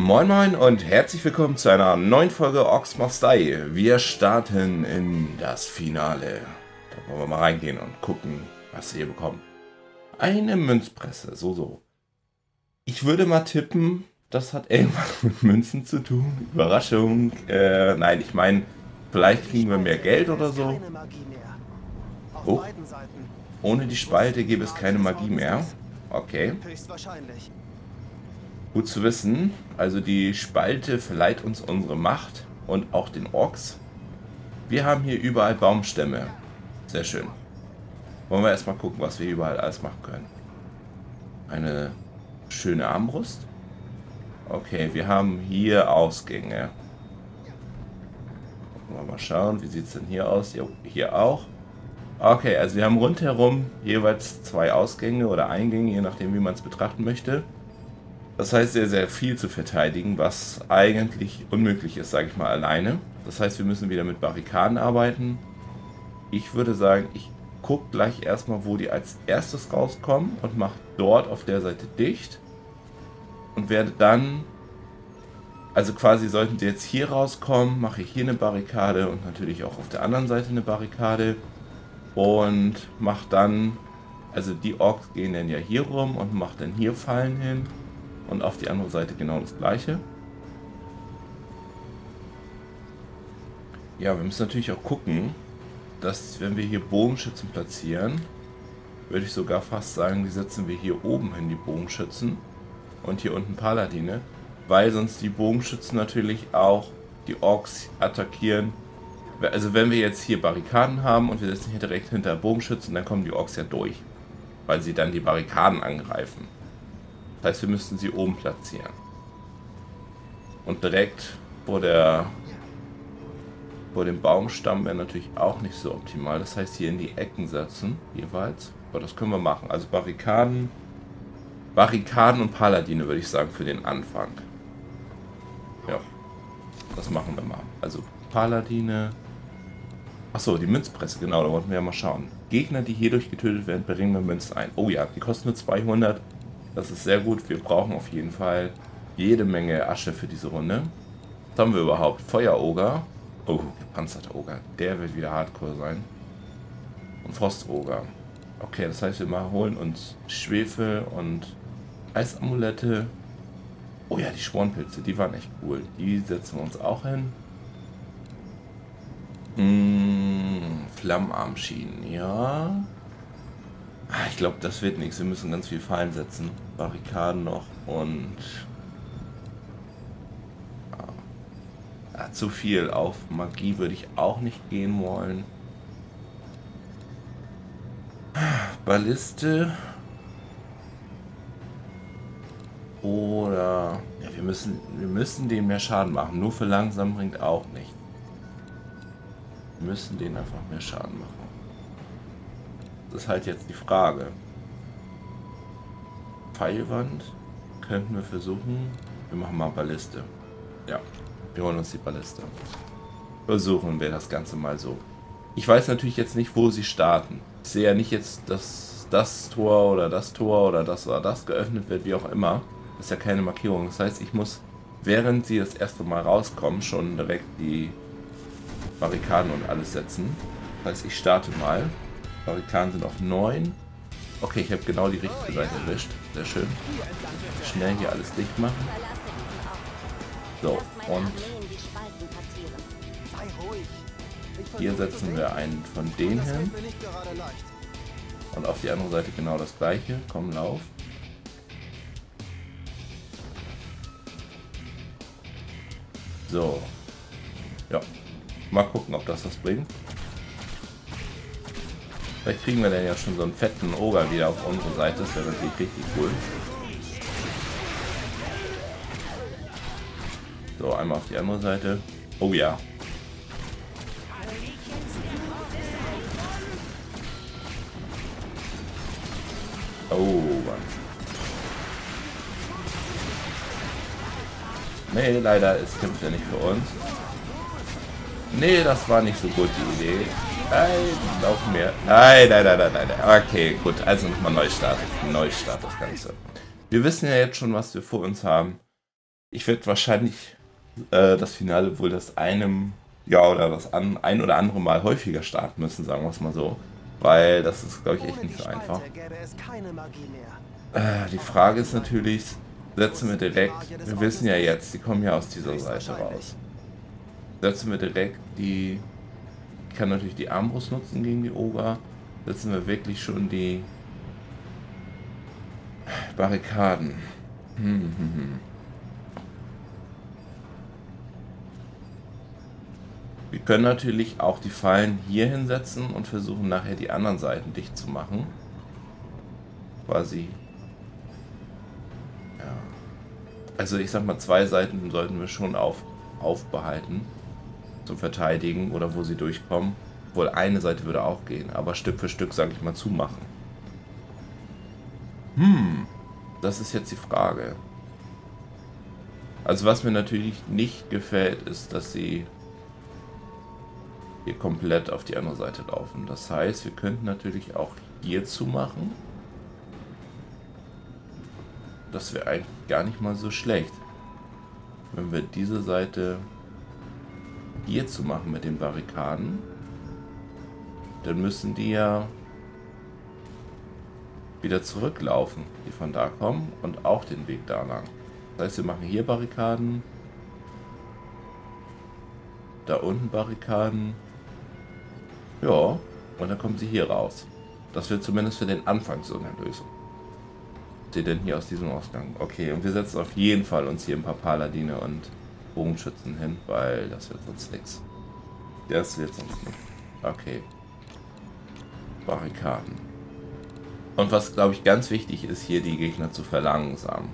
Moin Moin und herzlich willkommen zu einer neuen Folge Orcs Must Die. Wir starten in das Finale. Da wollen wir mal reingehen und gucken, was wir hier bekommen. Eine Münzpresse, so. Ich würde mal tippen, das hat irgendwas mit Münzen zu tun. Überraschung. Nein, ich meine, vielleicht kriegen wir mehr Geld oder so. Oh. Ohne die Spalte gäbe es keine Magie mehr. Okay. Höchstwahrscheinlich. Gut zu wissen, also die Spalte verleiht uns unsere Macht und auch den Orks. Wir haben hier überall Baumstämme. Sehr schön. Wollen wir erstmal gucken, was wir überall alles machen können. Eine schöne Armbrust. Okay, wir haben hier Ausgänge. Mal schauen, wie sieht es denn hier aus? Hier auch. Okay, also wir haben rundherum jeweils zwei Ausgänge oder Eingänge, je nachdem wie man es betrachten möchte. Das heißt, sehr, sehr viel zu verteidigen, was eigentlich unmöglich ist, sage ich mal, alleine. Das heißt, wir müssen wieder mit Barrikaden arbeiten. Ich würde sagen, ich gucke gleich erstmal, wo die als erstes rauskommen und mache dort auf der Seite dicht. Und werde dann, also quasi sollten sie jetzt hier rauskommen, mache ich hier eine Barrikade und natürlich auch auf der anderen Seite eine Barrikade. Und mache dann, also die Orks gehen dann ja hier rum und mache dann hier Fallen hin. Und auf die andere Seite genau das gleiche. Ja, wir müssen natürlich auch gucken, dass wenn wir hier Bogenschützen platzieren, würde ich sogar fast sagen, die setzen wir hier oben hin, die Bogenschützen. Und hier unten Paladine. Weil sonst die Bogenschützen natürlich auch die Orks attackieren. Also wenn wir jetzt hier Barrikaden haben und wir setzen hier direkt hinter Bogenschützen, dann kommen die Orks ja durch. Weil sie dann die Barrikaden angreifen. Das heißt, wir müssten sie oben platzieren. Und direkt vor dem Baumstamm wäre natürlich auch nicht so optimal. Das heißt, hier in die Ecken setzen, jeweils. Aber das können wir machen. Also Barrikaden und Paladine, würde ich sagen, für den Anfang. Ja, das machen wir mal. Also Paladine. Achso, die Münzpresse, genau, da wollten wir ja mal schauen. Gegner, die hierdurch getötet werden, bringen wir Münzen ein. Oh ja, die kosten nur 200. Das ist sehr gut. Wir brauchen auf jeden Fall jede Menge Asche für diese Runde. Was haben wir überhaupt? Feueroger. Oh, gepanzerter Oger. Der wird wieder Hardcore sein. Und Frostoger. Okay, das heißt, wir holen uns Schwefel und Eisamulette. Oh ja, die Schwornpilze, die waren echt cool. Die setzen wir uns auch hin. Flammenarmschienen, ja. Ich glaube, das wird nichts. Wir müssen ganz viel Fallen setzen. Barrikaden noch und... Ja, zu viel. Auf Magie würde ich auch nicht gehen wollen. Balliste. Oder... Ja, wir müssen denen mehr Schaden machen. Nur für langsam bringt auch nichts. Wir müssen denen einfach mehr Schaden machen. Das ist halt jetzt die Frage. Pfeilwand könnten wir versuchen. Wir machen mal Balliste. Ja, wir holen uns die Balliste. Versuchen wir das Ganze mal so. Ich weiß natürlich jetzt nicht, wo sie starten. Ich sehe ja nicht jetzt, dass das Tor oder das Tor oder das geöffnet wird, wie auch immer. Das ist ja keine Markierung. Das heißt, ich muss, während sie das erste Mal rauskommen, schon direkt die Barrikaden und alles setzen. Das heißt, ich starte mal. Barrikaden sind auf 9. Okay, ich habe genau die richtige Seite erwischt. Sehr schön. Schnell hier alles dicht machen. So, und hier setzen wir einen von denen hin. Und auf die andere Seite genau das gleiche. Komm, lauf. So. Ja. Mal gucken, ob das was bringt. Vielleicht kriegen wir dann ja schon so einen fetten Oger wieder auf unsere Seite. Das wäre natürlich richtig cool. So, einmal auf die andere Seite. Oh ja. Oh, Mann. Nee, leider, es kämpft ja nicht für uns. Nee, das war nicht so gut die Idee. Nein, lauf mehr. Nein. Okay, gut. Also nochmal Neustart. Neustart das Ganze. Wir wissen ja jetzt schon, was wir vor uns haben. Ich werde wahrscheinlich das Finale wohl ein oder andere Mal häufiger starten müssen, sagen wir es mal so. Weil das ist, glaube ich, echt nicht so einfach. Die Frage ist natürlich, setzen wir direkt, wir wissen ja jetzt, die kommen ja aus dieser Seite raus. Setzen wir direkt die, ich kann natürlich die Armbrust nutzen gegen die Oger. Setzen wir wirklich schon die Barrikaden. Wir können natürlich auch die Fallen hier hinsetzen und versuchen nachher die anderen Seiten dicht zu machen. Quasi. Ja. Also ich sag mal, zwei Seiten sollten wir schon aufbehalten. Zum Verteidigen oder wo sie durchkommen. Obwohl eine Seite würde auch gehen, aber Stück für Stück, sag ich mal, zumachen. Das ist jetzt die Frage. Also was mir natürlich nicht gefällt, ist, dass sie komplett auf die andere Seite laufen. Das heißt, wir könnten natürlich auch hier zumachen. Das wäre eigentlich gar nicht mal so schlecht. Wenn wir diese Seite hier zumachen mit den Barrikaden, dann müssen die ja wieder zurücklaufen, die von da kommen und auch den Weg da lang. Das heißt, wir machen hier Barrikaden, da unten Barrikaden. Ja, und dann kommen sie hier raus. Das wird zumindest für den Anfang so eine Lösung. Sie denn hier aus diesem Ausgang? Okay, und wir setzen auf jeden Fall uns hier ein paar Paladine und Bogenschützen hin, weil das wird sonst nichts. Das wird sonst nichts. Okay. Barrikaden. Und was, glaube ich, ganz wichtig ist, hier die Gegner zu verlangsamen.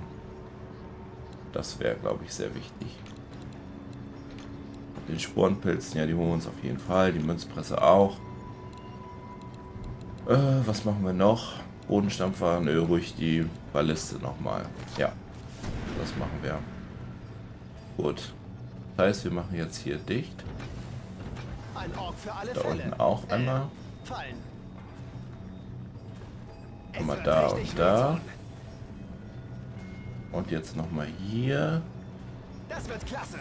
Das wäre, glaube ich, sehr wichtig. Den Sporenpilzen, ja, die holen wir uns auf jeden Fall. Die Münzpresse auch. Was machen wir noch? Bodenstampfer, nö, ruhig die Balliste nochmal. Ja, das machen wir. Gut. Das heißt, wir machen jetzt hier dicht. Da unten auch einmal. Einmal da und da. Und jetzt nochmal hier. Das wird klasse.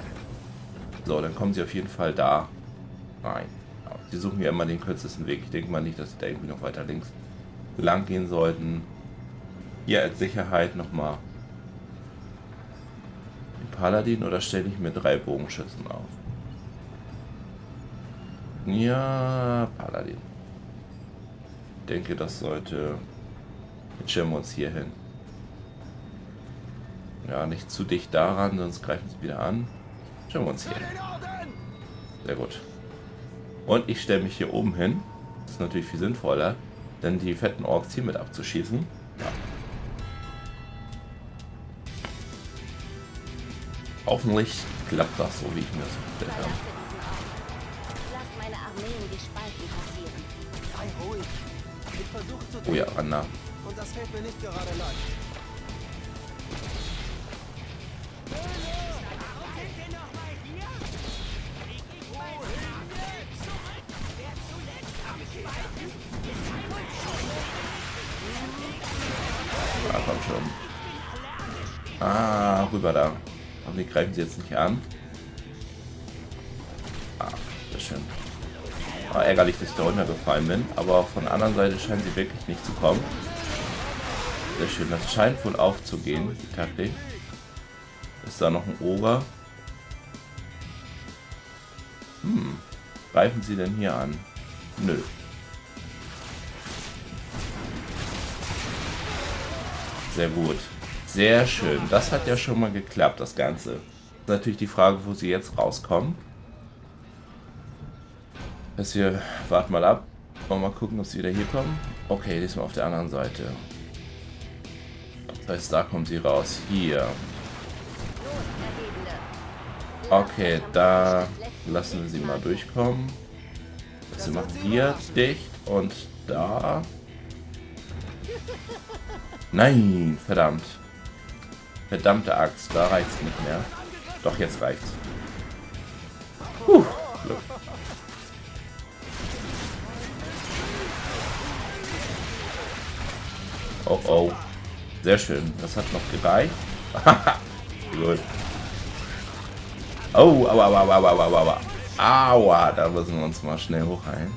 So, dann kommen sie auf jeden Fall da rein. Sie suchen ja immer den kürzesten Weg. Ich denke mal nicht, dass sie da irgendwie noch weiter links lang gehen sollten. Hier als Sicherheit nochmal den Paladin oder stelle ich mir 3 Bogenschützen auf? Ja, Paladin. Ich denke, das sollte... Jetzt stellen wir uns hier hin. Ja, nicht zu dicht daran, sonst greifen sie wieder an. Schauen wir uns hier. Sehr gut. Und ich stelle mich hier oben hin. Das ist natürlich viel sinnvoller, denn die fetten Orks hier mit abzuschießen. Ja. Hoffentlich klappt das so, wie ich mir das vorgestellt habe. Oh ja, Anna. Und das fällt mir nicht gerade leicht. Ah, komm schon. Ah, rüber da. Aber die greifen sie jetzt nicht an. Ah, sehr schön. War ärgerlich, dass ich da runtergefallen bin. Aber von der anderen Seite scheinen sie wirklich nicht zu kommen. Sehr schön. Das scheint wohl aufzugehen, die Taktik. Ist da noch ein Oger? Greifen sie denn hier an? Nö. Sehr gut. Sehr schön. Das hat ja schon mal geklappt, das Ganze. Ist natürlich die Frage, wo sie jetzt rauskommen. Das hier, warten mal ab. Wollen wir mal gucken, ob sie wieder hier kommen. Okay, diesmal auf der anderen Seite. Das heißt, da kommen sie raus. Hier. Okay, da lassen wir sie mal durchkommen. Also wir machen hier dicht und da. Nein, verdammt. Verdammte Axt, da reicht's nicht mehr. Doch, jetzt reicht's. Puh, Glück. Oh, oh. Sehr schön, das hat noch gereicht. Haha, gut. Oh, aua, aua, aua, aua, aua, aua. Aua, da müssen wir uns mal schnell hochheilen.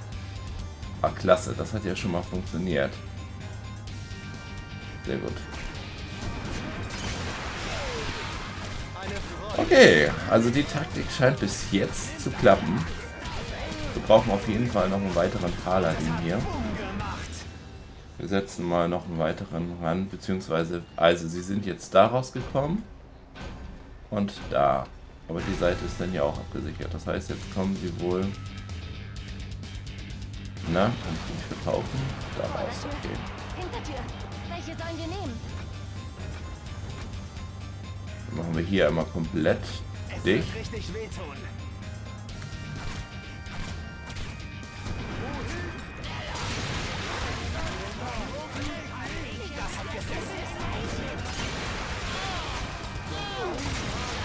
Ah, klasse, das hat ja schon mal funktioniert. Sehr gut. Okay, also die Taktik scheint bis jetzt zu klappen. Wir brauchen auf jeden Fall noch einen weiteren Paladin hier. Wir setzen mal noch einen weiteren ran, beziehungsweise, also sie sind jetzt da rausgekommen und da. Aber die Seite ist dann ja auch abgesichert. Das heißt, jetzt kommen sie wohl. Na, kann ich nicht verkaufen. Da raus, okay. Hintertür. Welche sollen wir nehmen? Dann machen wir hier einmal komplett dicht.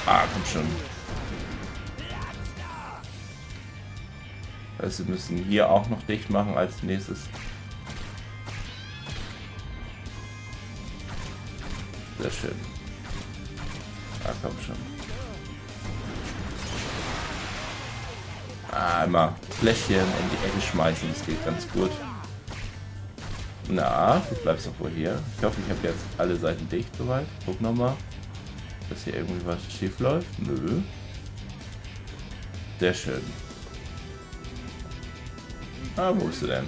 Ah, komm schon. Also wir müssen hier auch noch dicht machen als nächstes. Sehr schön. Ah, komm schon. Ah, immer Fläschchen in die Ecke schmeißen, das geht ganz gut. Na, du bleibst doch wohl hier. Ich hoffe, ich habe jetzt alle Seiten dicht soweit. Guck nochmal. Dass hier irgendwie was schief läuft? Nö. Sehr schön. Ah, wo bist du denn?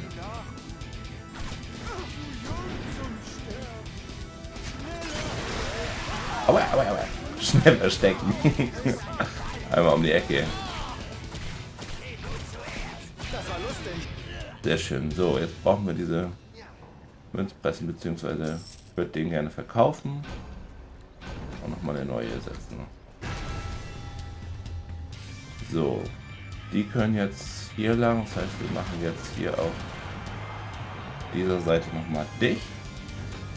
Aua, aua, aua. Schnell verstecken. Einmal um die Ecke. Sehr schön. So, jetzt brauchen wir diese Münzpressen, beziehungsweise ich würde den gerne verkaufen. Nochmal eine neue setzen. So, die können jetzt hier lang, das heißt, wir machen jetzt hier auf dieser Seite nochmal dicht.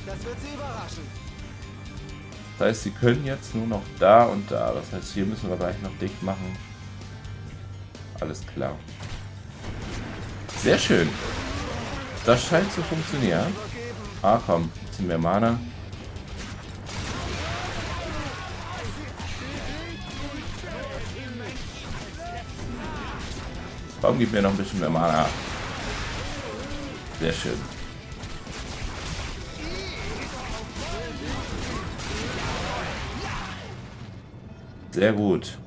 Das wird sie überraschen. Das heißt, sie können jetzt nur noch da und da. Das heißt, hier müssen wir gleich noch dicht machen. Alles klar. Sehr schön. Das scheint zu funktionieren. Ah, komm, ein bisschen mehr Mana. Warum gibt mir noch ein bisschen mehr Mana? Sehr schön. Sehr gut.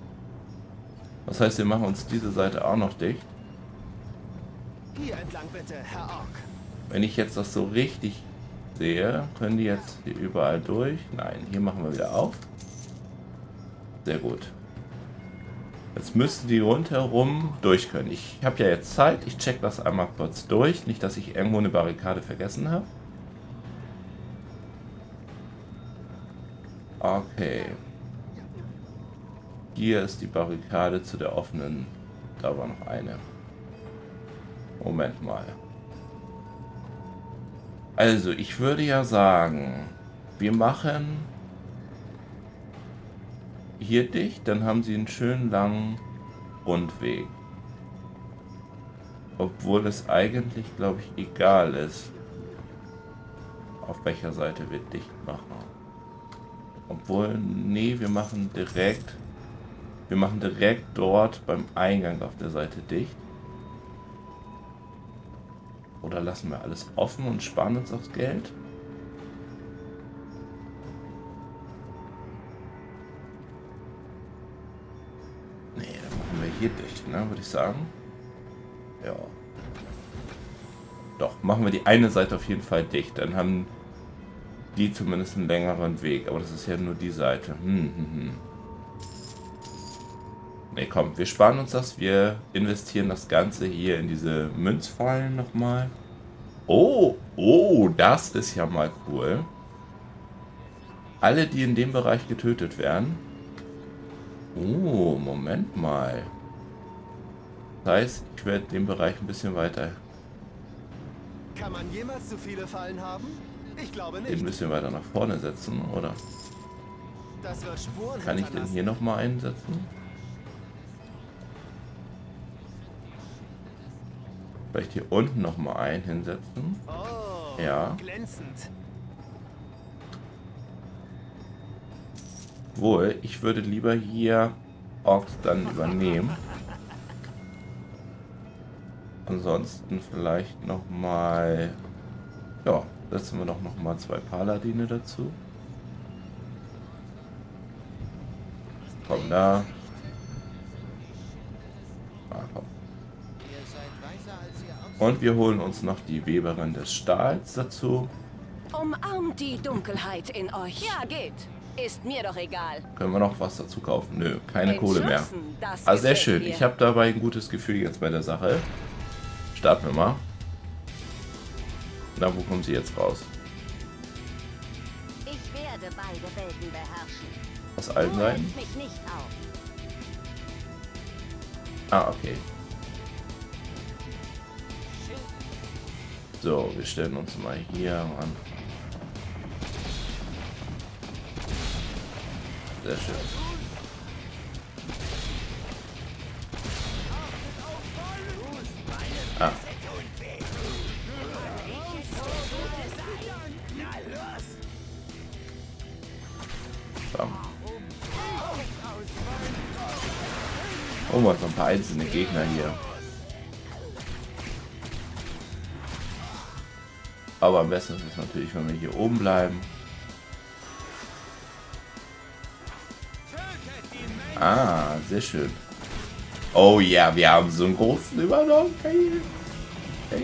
Das heißt, wir machen uns diese Seite auch noch dicht. Hier entlang bitte, Herr Ork. Wenn ich jetzt das so richtig sehe, können die jetzt hier überall durch. Nein, hier machen wir wieder auf. Sehr gut. Jetzt müssten die rundherum durch können. Ich habe ja jetzt Zeit. Ich check das einmal kurz durch. Nicht, dass ich irgendwo eine Barrikade vergessen habe. Okay. Hier ist die Barrikade zu der offenen. Da war noch eine. Moment mal. Also, ich würde ja sagen, wir machen hier dicht, dann haben sie einen schönen langen Rundweg. Obwohl es eigentlich, glaube ich, egal ist, auf welcher Seite wir dicht machen. Obwohl, nee, wir machen direkt dort beim Eingang auf der Seite dicht. Oder lassen wir alles offen und sparen uns aufs Geld? Hier dicht, ne, würde ich sagen. Ja. Doch, machen wir die eine Seite auf jeden Fall dicht. Dann haben die zumindest einen längeren Weg. Aber das ist ja nur die Seite. Ne, komm, wir sparen uns das. Wir investieren das Ganze hier in diese Münzfallen nochmal. Oh, oh, das ist ja mal cool. Alle, die in dem Bereich getötet werden. Oh, Moment mal. Das heißt, ich werde den Bereich ein bisschen weiter. Kann man jemals so viele Fallen haben? Ich glaube nicht. Den ein bisschen weiter nach vorne setzen, oder? Das wird Spuren. Kann ich den hier nochmal einsetzen? Vielleicht hier unten nochmal einen hinsetzen. Oh, ja. Glänzend. Obwohl, ich würde lieber hier Orks dann übernehmen. Ansonsten vielleicht nochmal... Ja, setzen wir doch nochmal 2 Paladine dazu. Komm da. Ah, komm. Und wir holen uns noch die Weberin des Stahls dazu. Umarmt die Dunkelheit in euch. Ja, geht. Ist mir doch egal. Können wir noch was dazu kaufen? Nö, keine Kohle mehr. Ah, sehr schön. Ich habe dabei ein gutes Gefühl jetzt bei der Sache. Starten wir mal. Na, wo kommen sie jetzt raus? Ich werde beide Welten beherrschen. Aus allen Seiten? Ah, okay. So, wir stellen uns mal hier ran. Sehr schön. Ah. Bam. Oh, mal so ein paar einzelne Gegner hier. Aber am besten ist es natürlich, wenn wir hier oben bleiben. Ah, sehr schön. Oh ja, wir haben so einen großen übernommen. Geil. Geil.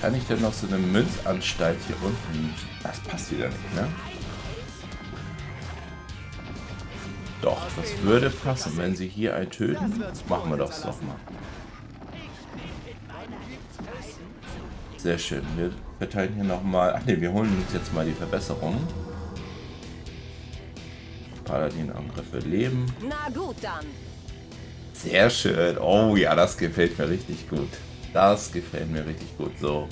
Kann ich denn noch so eine Münzanstalt hier unten? Das passt wieder nicht, ne? Doch, das würde passen, wenn sie hier einen töten. Machen wir das doch mal. Sehr schön. Wir verteilen hier nochmal. Ach ne, wir holen uns jetzt mal die Verbesserung. Paladin-Angriffe leben. Na gut dann. Sehr schön. Oh ja, das gefällt mir richtig gut. Das gefällt mir richtig gut, so.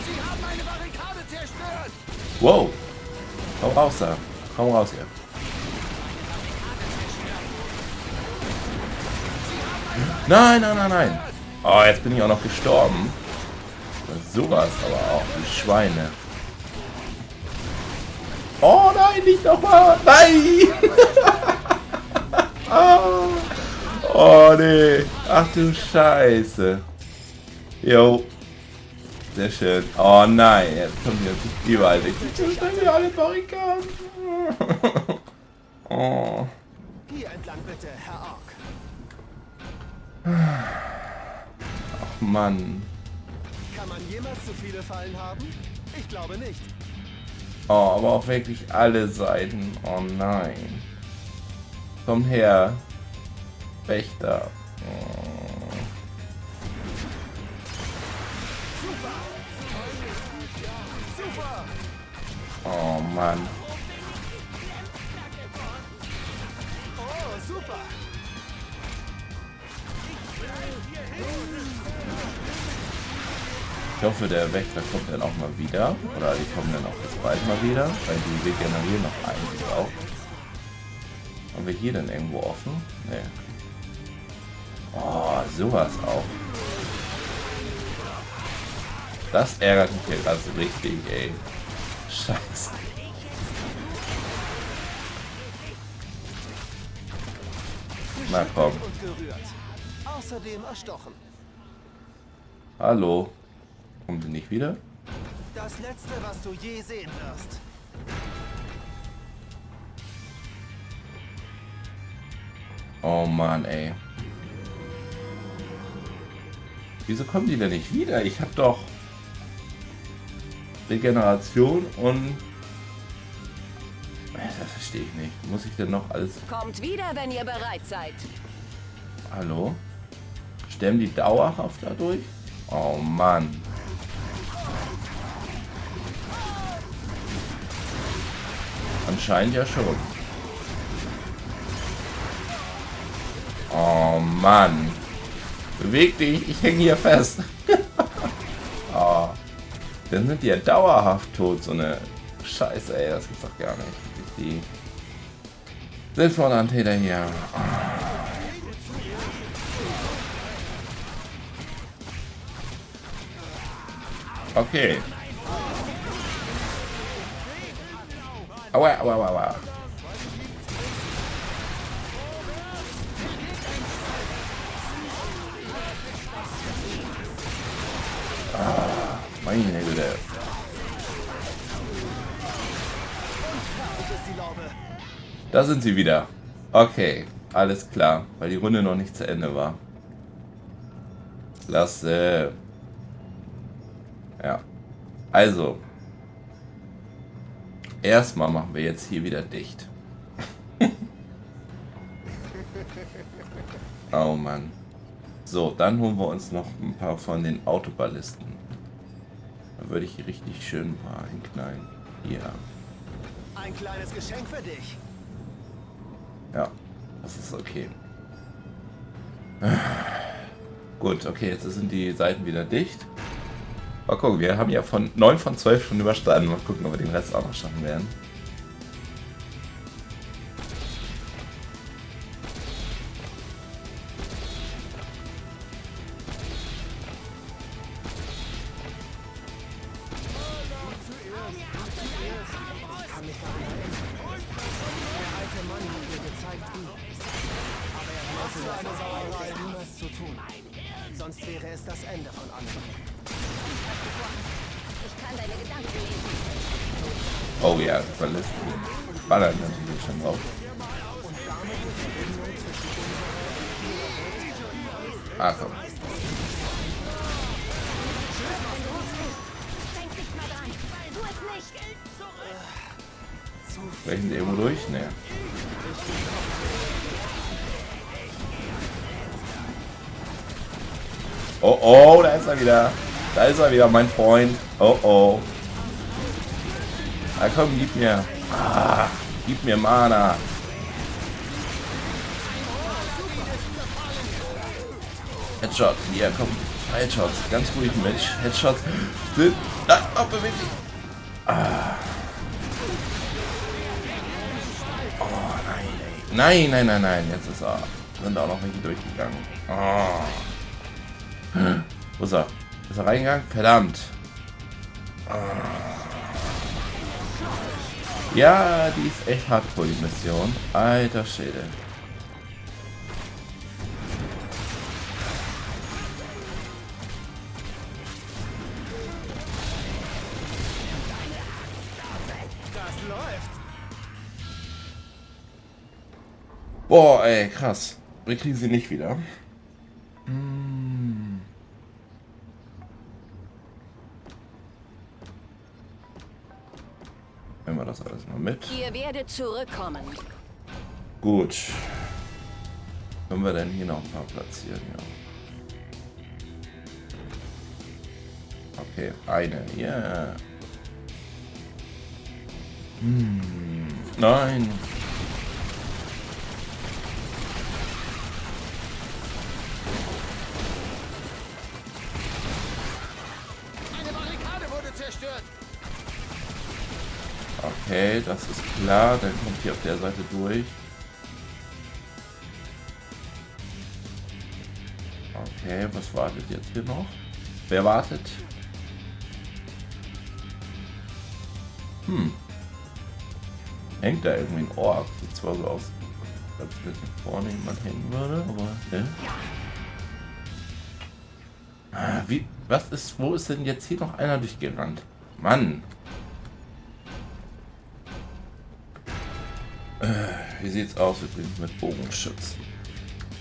Sie haben eine Barrikade zerstört! Wow! Komm raus da! Komm raus hier! Nein, nein, nein, nein! Oh, jetzt bin ich auch noch gestorben. Sowas aber auch, die Schweine. Oh nein, nicht nochmal! Nein! Ah. Oh nee. Ach du Scheiße. Jo. Sehr schön. Oh nein. Jetzt kommen wir überall weg. Jetzt stellen wir alle Barrikaden. Oh. Hier entlang bitte, Herr Ork. Ach Mann. Kann man jemals so viele Fallen haben? Ich glaube nicht. Oh, aber auch wirklich alle Seiten. Oh nein. Komm her, Wächter. Oh. Oh Mann. Ich hoffe, der Wächter kommt dann auch mal wieder. Oder die kommen dann auch bis bald mal wieder. Weil die regenerieren noch eigentlich auch. Haben wir hier denn irgendwo offen? Nee. Oh, sowas auch. Das ärgert mich hier gerade so richtig, ey. Scheiße. Na komm. Außerdem erstochen. Hallo. Kommt sie nicht wieder? Das letzte, was du je sehen wirst. Oh Mann, ey. Wieso kommen die denn nicht wieder? Ich hab doch Regeneration und... Das verstehe ich nicht. Muss ich denn noch alles... Kommt wieder, wenn ihr bereit seid. Hallo? Sterben die dauerhaft dadurch? Oh Mann. Anscheinend ja schon. Oh Mann. Beweg dich, ich hänge hier fest. Oh. Dann sind die ja dauerhaft tot, so eine Scheiße, ey, das gibt's doch gar nicht. Die Silberlandtäter hier. Okay. Aua, aua, aua, aua. Ah, meine Güte. Da sind sie wieder. Okay, alles klar, weil die Runde noch nicht zu Ende war. Klasse. Ja. Also. Erstmal machen wir jetzt hier wieder dicht. Oh Mann. So, dann holen wir uns noch ein paar von den Autoballisten. Da würde ich hier richtig schön ein paar hinknallen. Ja. Ein kleines Geschenk für dich. Ja, das ist okay. Gut, okay, jetzt sind die Seiten wieder dicht. Mal gucken, wir haben ja von 9 von 12 schon überstanden. Mal gucken, ob wir den Rest auch noch schaffen werden. Oh ja, Ballisten ballern natürlich schon drauf. Ah, komm. Brechen die irgendwo durch? Ne. Oh, oh, da ist er wieder. Da ist er wieder, mein Freund. Oh, oh. Ah, komm, gib mir. Ah, gib mir Mana. Headshot. Ja, komm. Headshots. Ganz ruhig, Mensch. Headshots. Nein, oh, beweg dich. Ah. Oh, nein, ey. Nein, nein, nein, nein. Jetzt ist er. Sind auch noch welche durchgegangen. Oh. Hm. Wo ist er? Ist er reingegangen? Verdammt. Ah. Ja, die ist echt hardcore, die Mission. Alter Schädel. Das läuft. Boah, ey, krass. Wir kriegen sie nicht wieder. Das alles mal mit. Ihr werdet zurückkommen. Gut. Können wir denn hier noch ein paar platzieren? Ja. Okay, eine. Ja. Yeah. Hm. Nein. Eine Barrikade wurde zerstört. Okay, das ist klar. Dann kommt hier auf der Seite durch. Okay, was wartet jetzt hier noch? Wer wartet? Hm. Hängt da irgendwie ein Ork? Sieht zwar so aus, als wenn vorne jemand hängen würde, aber... Ne? Ah, wie... Was ist... Wo ist denn jetzt hier noch einer durchgerannt? Mann! Wie sieht's aus übrigens mit Bogenschützen?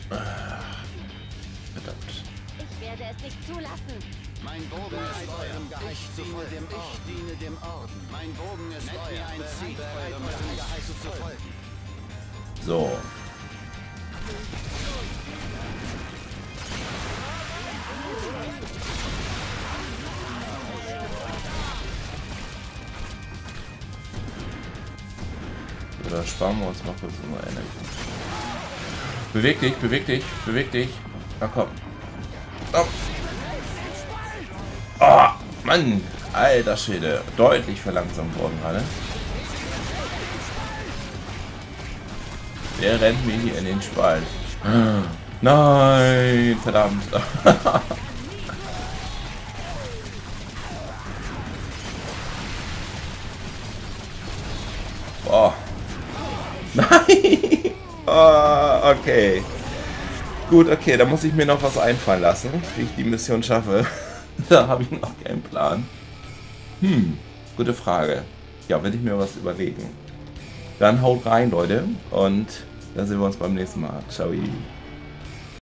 Verdammt. Ich werde es nicht zulassen. Mein Bogen ist eurem Geheiß zu folgen. Ich diene dem Orden. Mein Bogen ist euer ein Ziel, eurem Geheiß zu folgen. So. Da sparen wir uns mal kurz unsere Energie. Beweg dich, beweg dich, beweg dich. Na komm. Oh, Mann. Alter Schwede, deutlich verlangsamt worden gerade. Der rennt mir hier in den Spalt. Nein, verdammt. Boah. Nein. Oh, okay. Gut, okay, da muss ich mir noch was einfallen lassen, wie ich die Mission schaffe. Da habe ich noch keinen Plan. Gute Frage. Ja, werde ich mir was überlegen. Dann haut rein, Leute, und dann sehen wir uns beim nächsten Mal. Ciao.